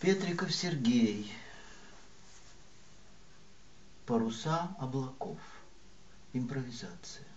Петриков Сергей. Паруса облаков. Импровизация.